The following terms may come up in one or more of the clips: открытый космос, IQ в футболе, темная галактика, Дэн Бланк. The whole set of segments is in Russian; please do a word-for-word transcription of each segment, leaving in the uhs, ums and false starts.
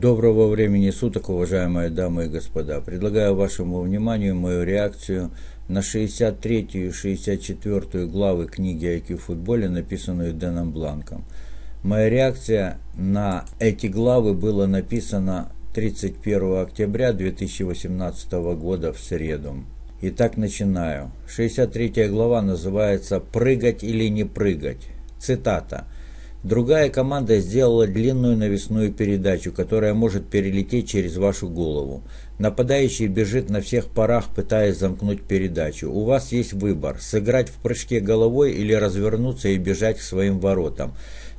Доброго времени суток, уважаемые дамы и господа. Предлагаю вашему вниманию мою реакцию на шестьдесят третью и шестьдесят четвёртую главы книги ай кью в футболе, написанную Дэном Бланком. Моя реакция на эти главы была написана тридцать первого октября две тысячи восемнадцатого года в среду. Итак, начинаю. шестьдесят третья глава называется «Прыгать или не прыгать». Цитата. Другая команда сделала длинную навесную передачу, которая может перелететь через вашу голову. Нападающий бежит на всех парах, пытаясь замкнуть передачу. У вас есть выбор – сыграть в прыжке головой или развернуться и бежать к своим воротам.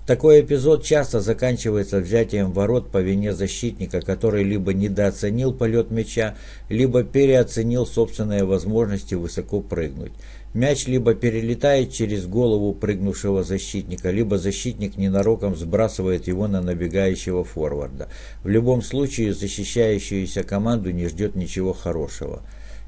Такой эпизод часто заканчивается взятием ворот по вине защитника, который либо недооценил полет мяча, либо переоценил собственные возможности высоко прыгнуть. Мяч либо перелетает через голову прыгнувшего защитника, либо защитник ненароком сбрасывает его на набегающего форварда. В любом случае защищающуюся команду не ждет ничего хорошего.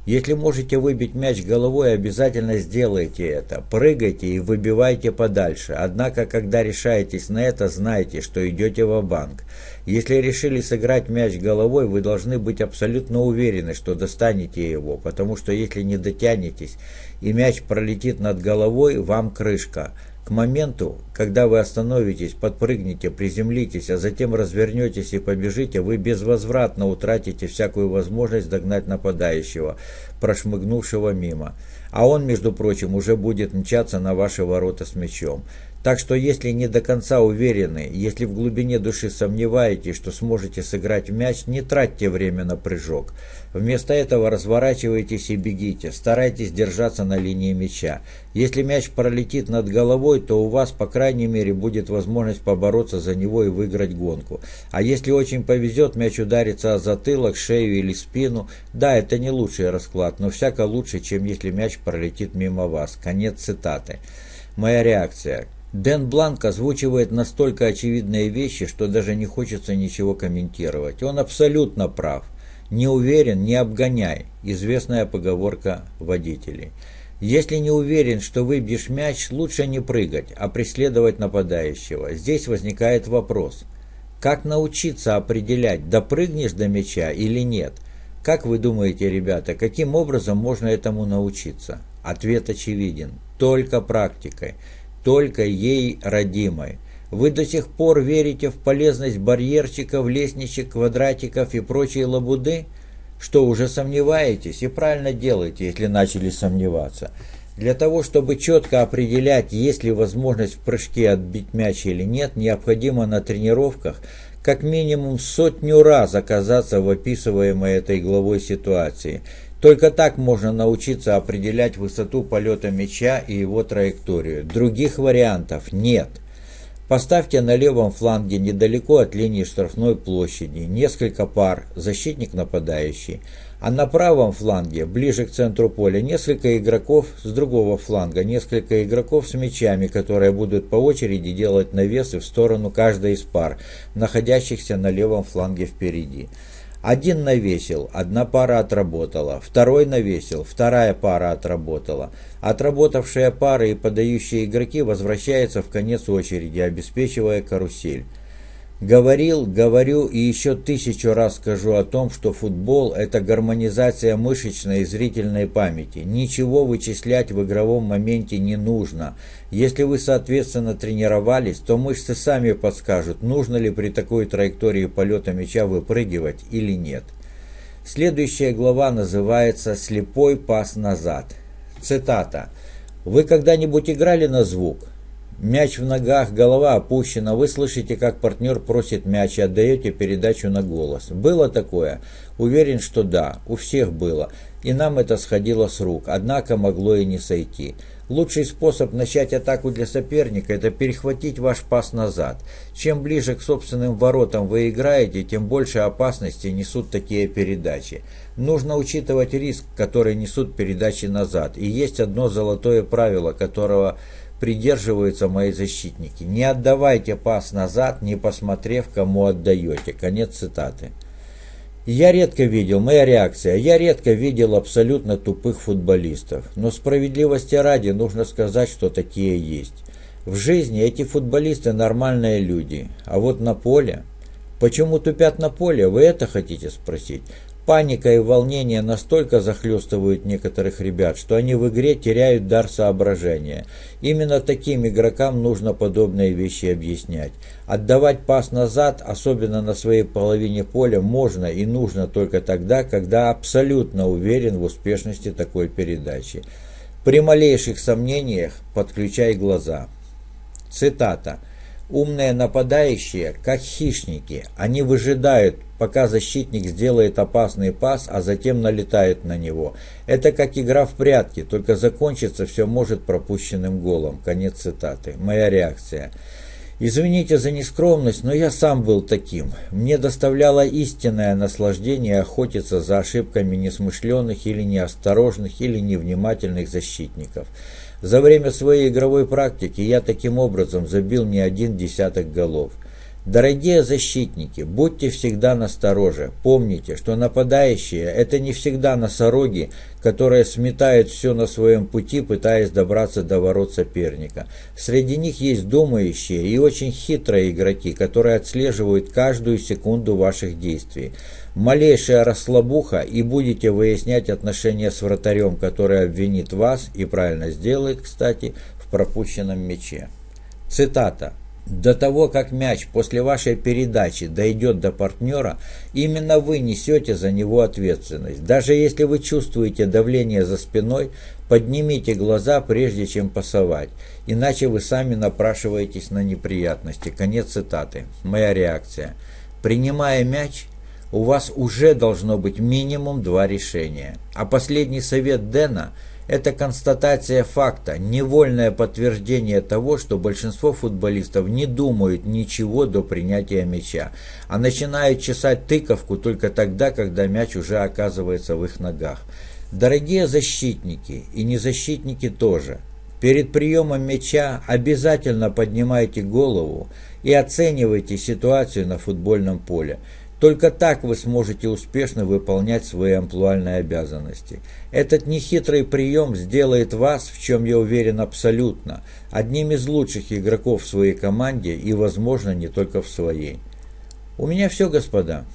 Если можете выбить мяч головой, обязательно сделайте это. Прыгайте и выбивайте подальше. Однако, когда решаетесь на это, знайте, что идете ва-банк. Если решили сыграть мяч головой, вы должны быть абсолютно уверены, что достанете его, потому что если не дотянетесь и мяч пролетит над головой, вам крышка. К моменту, когда вы остановитесь, подпрыгните, приземлитесь, а затем развернетесь и побежите, вы безвозвратно утратите всякую возможность догнать нападающего, прошмыгнувшего мимо. А он, между прочим, уже будет мчаться на ваши ворота с мячом. Так что, если не до конца уверены, если в глубине души сомневаетесь, что сможете сыграть мяч, не тратьте время на прыжок. Вместо этого разворачивайтесь и бегите, старайтесь держаться на линии мяча. Если мяч пролетит над головой, то у вас, по крайней мере, будет возможность побороться за него и выиграть гонку. А если очень повезет, мяч ударится о затылок, шею или спину. Да, это не лучший расклад, но всяко лучше, чем если мяч пролетит мимо вас. Конец цитаты. Моя реакция. Дэн Бланк озвучивает настолько очевидные вещи, что даже не хочется ничего комментировать. Он абсолютно прав. Не уверен, не обгоняй. Известная поговорка водителей. Если не уверен, что выбьешь мяч, лучше не прыгать, а преследовать нападающего. Здесь возникает вопрос. Как научиться определять, допрыгнешь до мяча или нет? Как вы думаете, ребята, каким образом можно этому научиться? Ответ очевиден. Только практикой. Только ей родимой. Вы до сих пор верите в полезность барьерчиков, лестничек, квадратиков и прочей лабуды? Что, уже сомневаетесь? И правильно делаете, если начали сомневаться. Для того, чтобы четко определять, есть ли возможность в прыжке отбить мяч или нет, необходимо на тренировках как минимум сотню раз оказаться в описываемой этой главой ситуации. Только так можно научиться определять высоту полета мяча и его траекторию. Других вариантов нет. Поставьте на левом фланге недалеко от линии штрафной площади несколько пар, защитник-нападающий, а на правом фланге, ближе к центру поля, несколько игроков с другого фланга, несколько игроков с мячами, которые будут по очереди делать навесы в сторону каждой из пар, находящихся на левом фланге впереди. Один навесил, одна пара отработала, второй навесил, вторая пара отработала. Отработавшие пары и подающие игроки возвращаются в конец очереди, обеспечивая карусель. Говорил, говорю и еще тысячу раз скажу о том, что футбол – это гармонизация мышечной и зрительной памяти. Ничего вычислять в игровом моменте не нужно. Если вы, соответственно, тренировались, то мышцы сами подскажут, нужно ли при такой траектории полета мяча выпрыгивать или нет. Следующая глава называется «Слепой пас назад». Цитата. «Вы когда-нибудь играли на звук? Мяч в ногах, голова опущена, вы слышите, как партнер просит мяч и отдаете передачу на голос. Было такое? Уверен, что да, у всех было. И нам это сходило с рук, однако могло и не сойти. Лучший способ начать атаку для соперника – это перехватить ваш пас назад. Чем ближе к собственным воротам вы играете, тем больше опасности несут такие передачи. Нужно учитывать риск, который несут передачи назад. И есть одно золотое правило, которого придерживаются мои защитники. Не отдавайте пас назад, не посмотрев, кому отдаете». Конец цитаты. Я редко видел, моя реакция, я редко видел абсолютно тупых футболистов. Но справедливости ради нужно сказать, что такие есть. В жизни эти футболисты нормальные люди, а вот на поле... Почему тупят на поле, вы это хотите спросить? Паника и волнение настолько захлестывают некоторых ребят, что они в игре теряют дар соображения. Именно таким игрокам нужно подобные вещи объяснять. Отдавать пас назад, особенно на своей половине поля, можно и нужно только тогда, когда абсолютно уверен в успешности такой передачи. При малейших сомнениях подключай глаза. Цитата. «Умные нападающие, как хищники, они выжидают, пока защитник сделает опасный пас, а затем налетают на него. Это как игра в прятки, только закончится все может пропущенным голом». Конец цитаты. Моя реакция. Извините за нескромность, но я сам был таким. Мне доставляло истинное наслаждение охотиться за ошибками несмышленных или неосторожных или невнимательных защитников. За время своей игровой практики я таким образом забил не один десяток голов. Дорогие защитники, будьте всегда настороже. Помните, что нападающие – это не всегда носороги, которые сметают все на своем пути, пытаясь добраться до ворот соперника. Среди них есть думающие и очень хитрые игроки, которые отслеживают каждую секунду ваших действий. Малейшая расслабуха, и будете выяснять отношения с вратарем, который обвинит вас, и правильно сделает, кстати, в пропущенном мяче. Цитата. До того, как мяч после вашей передачи дойдет до партнера, именно вы несете за него ответственность. Даже если вы чувствуете давление за спиной, поднимите глаза, прежде чем пасовать, иначе вы сами напрашиваетесь на неприятности. Конец цитаты. Моя реакция. Принимая мяч, у вас уже должно быть минимум два решения. А последний совет Дэна – это констатация факта, невольное подтверждение того, что большинство футболистов не думают ничего до принятия мяча, а начинают чесать тыковку только тогда, когда мяч уже оказывается в их ногах. Дорогие защитники и незащитники тоже, перед приемом мяча обязательно поднимайте голову и оценивайте ситуацию на футбольном поле. Только так вы сможете успешно выполнять свои амплуальные обязанности. Этот нехитрый прием сделает вас, в чем я уверен абсолютно, одним из лучших игроков в своей команде и, возможно, не только в своей. У меня все, господа.